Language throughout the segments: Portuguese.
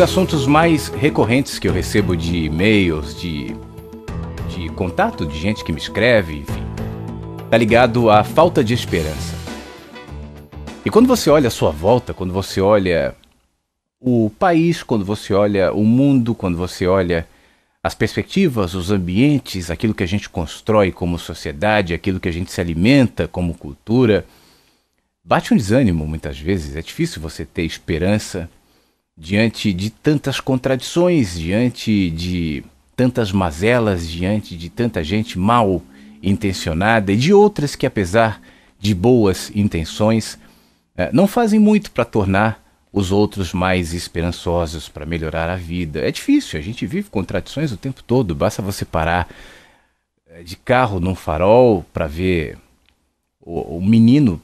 dos assuntos mais recorrentes que eu recebo de e-mails, de contato de gente que me escreve, enfim, tá ligado à falta de esperança. E quando você olha a sua volta, quando você olha o país, quando você olha o mundo, quando você olha as perspectivas, os ambientes, aquilo que a gente constrói como sociedade, aquilo que a gente se alimenta como cultura, bate um desânimo muitas vezes. É difícil você ter esperança diante de tantas contradições, diante de tantas mazelas, diante de tanta gente mal intencionada e de outras que, apesar de boas intenções, não fazem muito para tornar os outros mais esperançosos, para melhorar a vida. É difícil, a gente vive contradições o tempo todo. Basta você parar de carro num farol para ver o menino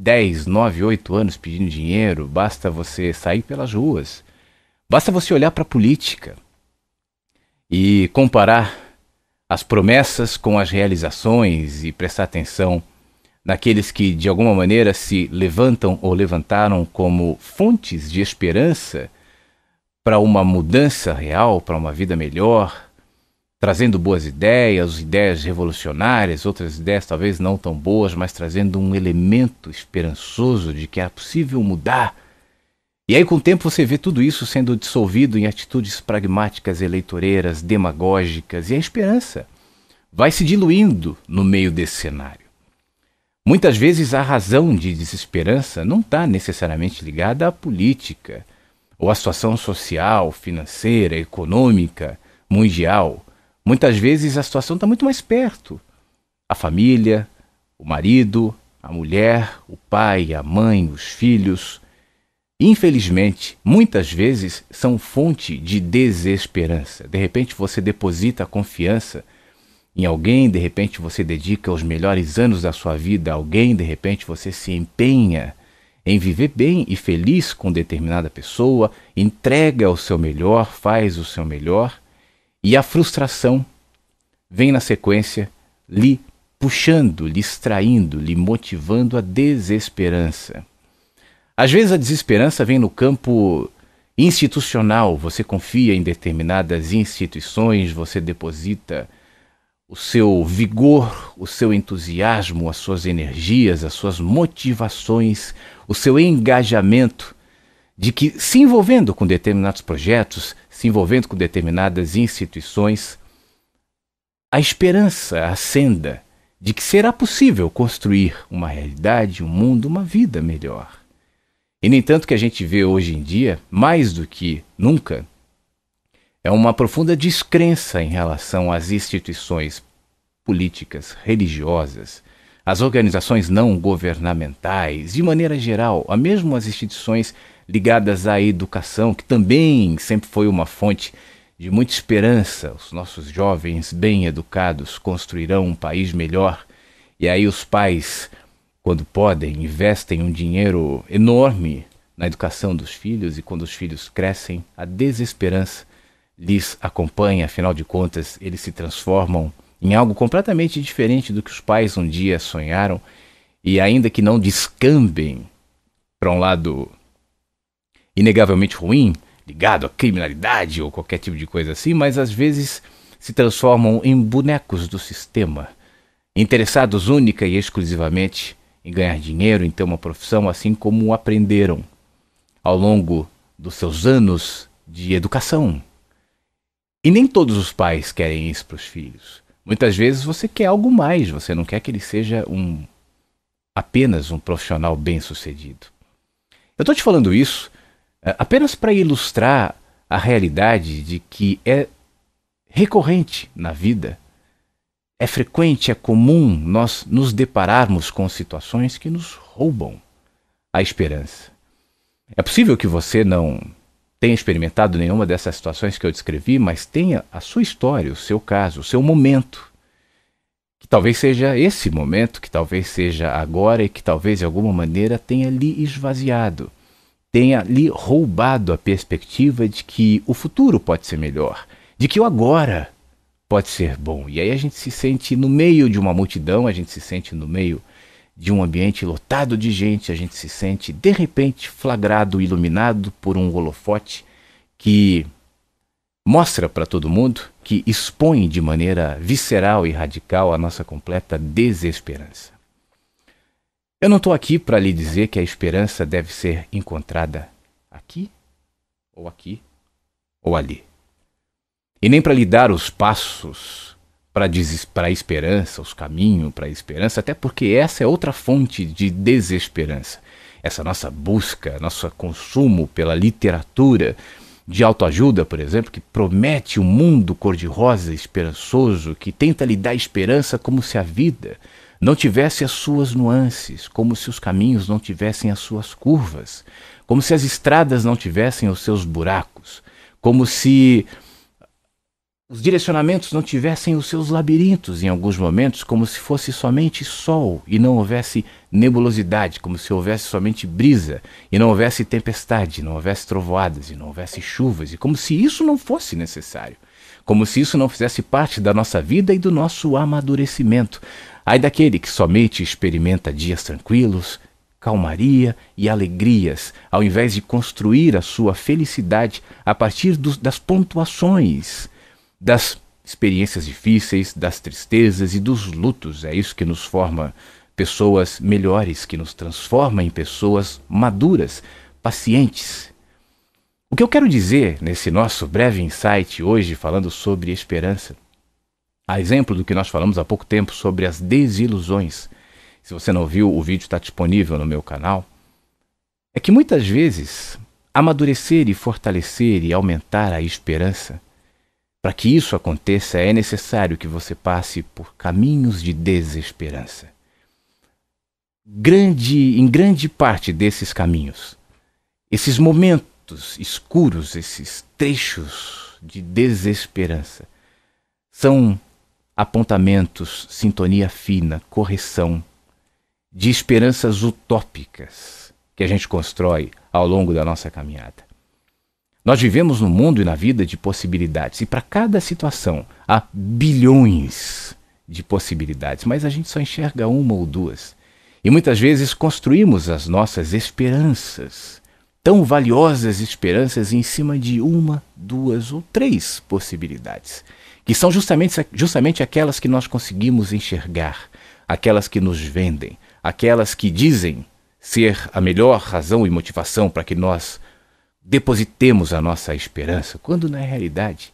10, 9, 8 anos pedindo dinheiro. Basta você sair pelas ruas. Basta você olhar para a política e comparar as promessas com as realizações e prestar atenção naqueles que, de alguma maneira, se levantam ou levantaram como fontes de esperança para uma mudança real, para uma vida melhor, trazendo boas ideias, ideias revolucionárias, outras ideias talvez não tão boas, mas trazendo um elemento esperançoso de que é possível mudar. E aí, com o tempo, você vê tudo isso sendo dissolvido em atitudes pragmáticas, eleitoreiras, demagógicas, e a esperança vai se diluindo no meio desse cenário. Muitas vezes a razão de desesperança não está necessariamente ligada à política ou à situação social, financeira, econômica, mundial. Muitas vezes a situação está muito mais perto. A família, o marido, a mulher, o pai, a mãe, os filhos, infelizmente, muitas vezes são fonte de desesperança. De repente você deposita a confiança em alguém, de repente você dedica os melhores anos da sua vida a alguém, de repente você se empenha em viver bem e feliz com determinada pessoa, entrega o seu melhor, faz o seu melhor, e a frustração vem na sequência lhe puxando, lhe extraindo, lhe motivando a desesperança. Às vezes a desesperança vem no campo institucional, você confia em determinadas instituições, você deposita o seu vigor, o seu entusiasmo, as suas energias, as suas motivações, o seu engajamento de que, se envolvendo com determinados projetos, se envolvendo com determinadas instituições, a esperança acenda de que será possível construir uma realidade, um mundo, uma vida melhor. E, no entanto, que a gente vê hoje em dia, mais do que nunca, é uma profunda descrença em relação às instituições políticas, religiosas, às organizações não governamentais, de maneira geral, a mesmo as instituições ligadas à educação, que também sempre foi uma fonte de muita esperança. Os nossos jovens bem educados construirão um país melhor. E aí os pais, quando podem, investem um dinheiro enorme na educação dos filhos, e quando os filhos crescem, a desesperança lhes acompanha. Afinal de contas, eles se transformam em algo completamente diferente do que os pais um dia sonharam, e ainda que não descambem para um lado inegavelmente ruim, ligado à criminalidade ou qualquer tipo de coisa assim, mas às vezes se transformam em bonecos do sistema, interessados única e exclusivamente em ganhar dinheiro, em ter uma profissão, assim como aprenderam ao longo dos seus anos de educação. E nem todos os pais querem isso para os filhos. Muitas vezes você quer algo mais, você não quer que ele seja apenas um profissional bem-sucedido. Eu estou te falando isso apenas para ilustrar a realidade de que é recorrente na vida, é frequente, é comum nós nos depararmos com situações que nos roubam a esperança. É possível que você não tenha experimentado nenhuma dessas situações que eu descrevi, mas tenha a sua história, o seu caso, o seu momento, que talvez seja esse momento, que talvez seja agora e que talvez de alguma maneira tenha lhe esvaziado, tenha lhe roubado a perspectiva de que o futuro pode ser melhor, de que o agora pode ser bom. E aí a gente se sente no meio de uma multidão, a gente se sente no meio de um ambiente lotado de gente, a gente se sente de repente flagrado, iluminado por um holofote que mostra para todo mundo, que expõe de maneira visceral e radical a nossa completa desesperança. Eu não estou aqui para lhe dizer que a esperança deve ser encontrada aqui ou ali. E nem para lhe dar os passos para a esperança, os caminhos para a esperança, até porque essa é outra fonte de desesperança. Essa nossa busca, nosso consumo pela literatura de autoajuda, por exemplo, que promete um mundo cor-de-rosa esperançoso, que tenta lhe dar esperança como se a vida não tivesse as suas nuances, como se os caminhos não tivessem as suas curvas, como se as estradas não tivessem os seus buracos, como se os direcionamentos não tivessem os seus labirintos em alguns momentos, como se fosse somente sol e não houvesse nebulosidade, como se houvesse somente brisa e não houvesse tempestade, não houvesse trovoadas e não houvesse chuvas, e como se isso não fosse necessário, como se isso não fizesse parte da nossa vida e do nosso amadurecimento. Ai daquele que somente experimenta dias tranquilos, calmaria e alegrias, ao invés de construir a sua felicidade a partir das pontuações, das experiências difíceis, das tristezas e dos lutos. É isso que nos forma pessoas melhores, que nos transforma em pessoas maduras, pacientes. O que eu quero dizer nesse nosso breve insight hoje, falando sobre esperança, a exemplo do que nós falamos há pouco tempo sobre as desilusões, se você não viu, o vídeo está disponível no meu canal, é que muitas vezes amadurecer e fortalecer e aumentar a esperança, para que isso aconteça, é necessário que você passe por caminhos de desesperança. Em grande parte desses caminhos, esses momentos escuros, esses trechos de desesperança, são apontamentos, sintonia fina, correção de esperanças utópicas que a gente constrói ao longo da nossa caminhada. Nós vivemos no mundo e na vida de possibilidades, e para cada situação há bilhões de possibilidades, mas a gente só enxerga uma ou duas. E muitas vezes construímos as nossas esperanças, tão valiosas esperanças, em cima de uma, duas ou três possibilidades, que são justamente aquelas que nós conseguimos enxergar, aquelas que nos vendem, aquelas que dizem ser a melhor razão e motivação para que nós depositemos a nossa esperança, quando na realidade,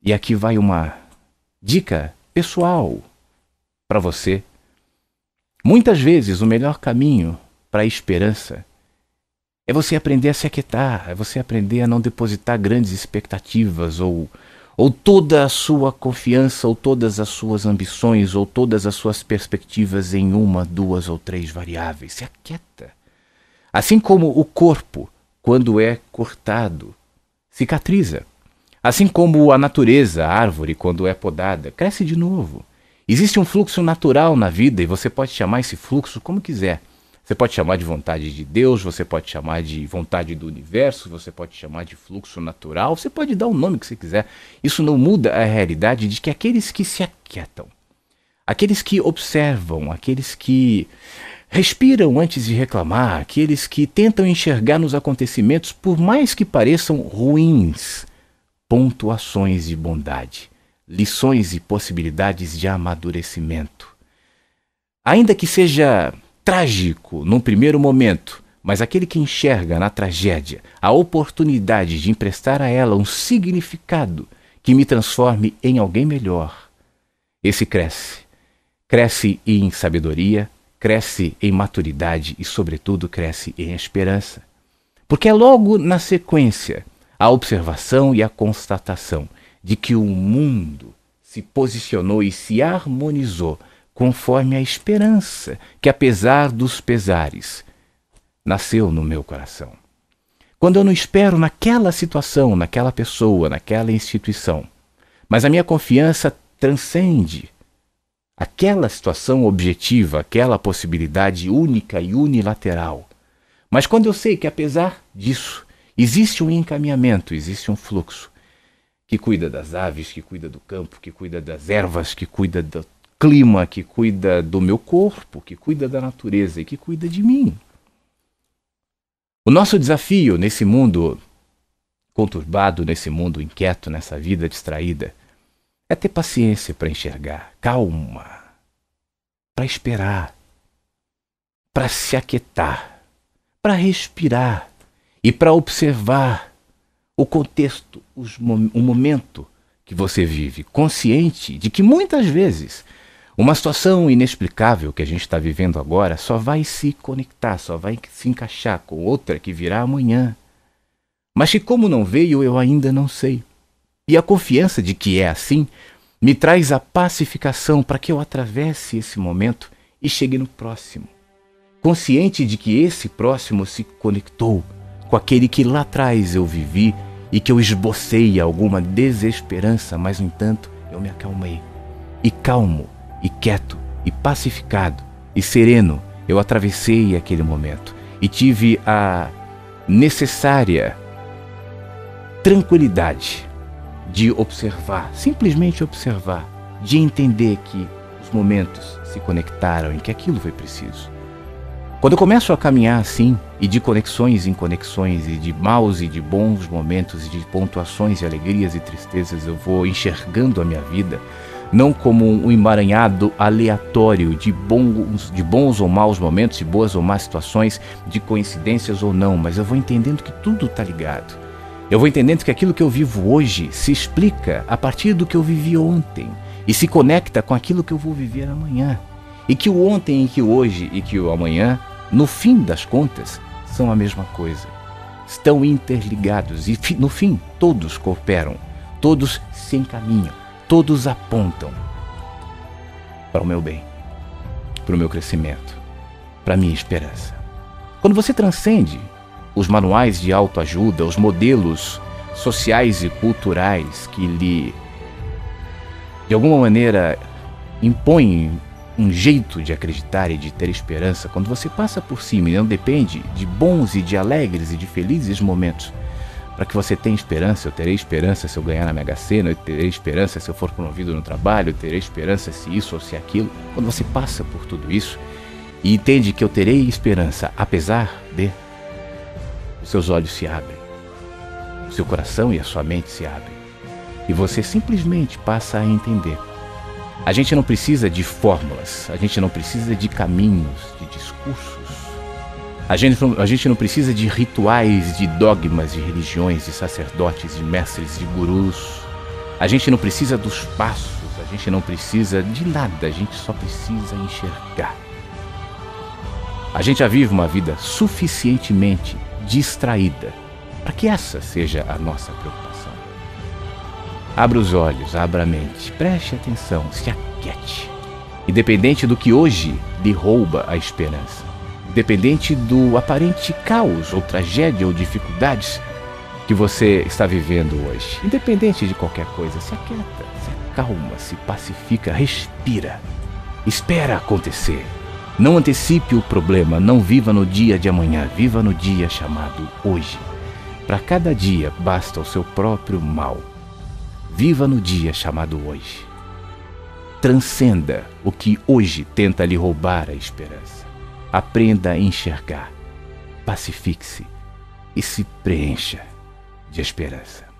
e aqui vai uma dica pessoal para você, muitas vezes o melhor caminho para a esperança é você aprender a se aquietar, é você aprender a não depositar grandes expectativas ou toda a sua confiança, ou todas as suas ambições, ou todas as suas perspectivas em uma, duas ou três variáveis. Se aquieta. Assim como o corpo, quando é cortado, cicatriza. Assim como a natureza, a árvore, quando é podada, cresce de novo. Existe um fluxo natural na vida e você pode chamar esse fluxo como quiser. Você pode chamar de vontade de Deus, você pode chamar de vontade do universo, você pode chamar de fluxo natural, você pode dar o nome que você quiser. Isso não muda a realidade de que aqueles que se aquietam, aqueles que observam, aqueles que respiram antes de reclamar, aqueles que tentam enxergar nos acontecimentos, por mais que pareçam ruins, pontuações de bondade, lições e possibilidades de amadurecimento. Ainda que seja trágico num primeiro momento, mas aquele que enxerga na tragédia a oportunidade de emprestar a ela um significado que me transforme em alguém melhor, esse cresce. Cresce em sabedoria, cresce em maturidade e, sobretudo, cresce em esperança. Porque é logo na sequência a observação e a constatação de que o mundo se posicionou e se harmonizou conforme a esperança que, apesar dos pesares, nasceu no meu coração. Quando eu não espero naquela situação, naquela pessoa, naquela instituição, mas a minha confiança transcende aquela situação objetiva, aquela possibilidade única e unilateral. Mas quando eu sei que, apesar disso, existe um encaminhamento, existe um fluxo que cuida das aves, que cuida do campo, que cuida das ervas, que cuida do clima, que cuida do meu corpo, que cuida da natureza e que cuida de mim. O nosso desafio nesse mundo conturbado nesse mundo inquieto, nessa vida distraída. É ter paciência para enxergar, calma, para esperar, para se aquietar, para respirar e para observar o contexto, o momento que você vive, consciente de que muitas vezes uma situação inexplicável que a gente está vivendo agora só vai se conectar, só vai se encaixar com outra que virá amanhã. Mas que como não veio, eu ainda não sei. E a confiança de que é assim me traz a pacificação para que eu atravesse esse momento e chegue no próximo. Consciente de que esse próximo se conectou com aquele que lá atrás eu vivi e que eu esbocei alguma desesperança, mas no entanto eu me acalmei. E calmo, e quieto, e pacificado, e sereno, eu atravessei aquele momento e tive a necessária tranquilidade de observar, simplesmente observar, de entender que os momentos se conectaram e que aquilo foi preciso. Quando eu começo a caminhar assim, e de conexões em conexões, e de maus e de bons momentos, e de pontuações e alegrias e tristezas, eu vou enxergando a minha vida, não como um emaranhado aleatório de bons ou maus momentos, de boas ou más situações, de coincidências ou não, mas eu vou entendendo que tudo está ligado. Eu vou entendendo que aquilo que eu vivo hoje se explica a partir do que eu vivi ontem e se conecta com aquilo que eu vou viver amanhã. E que o ontem e que o hoje e que o amanhã, no fim das contas, são a mesma coisa. Estão interligados e no fim todos cooperam, todos se encaminham. Todos apontam para o meu bem, para o meu crescimento, para a minha esperança. Quando você transcende os manuais de autoajuda, os modelos sociais e culturais que lhe, de alguma maneira, impõem um jeito de acreditar e de ter esperança, quando você passa por cima e não depende de bons e de alegres e de felizes momentos, para que você tenha esperança, eu terei esperança se eu ganhar na Mega Sena, eu terei esperança se eu for promovido no trabalho, eu terei esperança se isso ou se aquilo. Quando você passa por tudo isso e entende que eu terei esperança, apesar de, os seus olhos se abrem, o seu coração e a sua mente se abrem e você simplesmente passa a entender. A gente não precisa de fórmulas, a gente não precisa de caminhos, de discursos. A gente não precisa de rituais, de dogmas, de religiões, de sacerdotes, de mestres, de gurus. A gente não precisa dos passos, a gente não precisa de nada, a gente só precisa enxergar. A gente já vive uma vida suficientemente distraída para que essa seja a nossa preocupação. Abra os olhos, abra a mente, preste atenção, se aquiete. Independente do que hoje lhe rouba a esperança. Independente do aparente caos ou tragédia ou dificuldades que você está vivendo hoje. Independente de qualquer coisa, se aquieta, se acalma, se pacifica, respira. Espera acontecer. Não antecipe o problema, não viva no dia de amanhã, viva no dia chamado hoje. Para cada dia basta o seu próprio mal. Viva no dia chamado hoje. Transcenda o que hoje tenta lhe roubar a esperança. Aprenda a enxergar, pacifique-se e se preencha de esperança.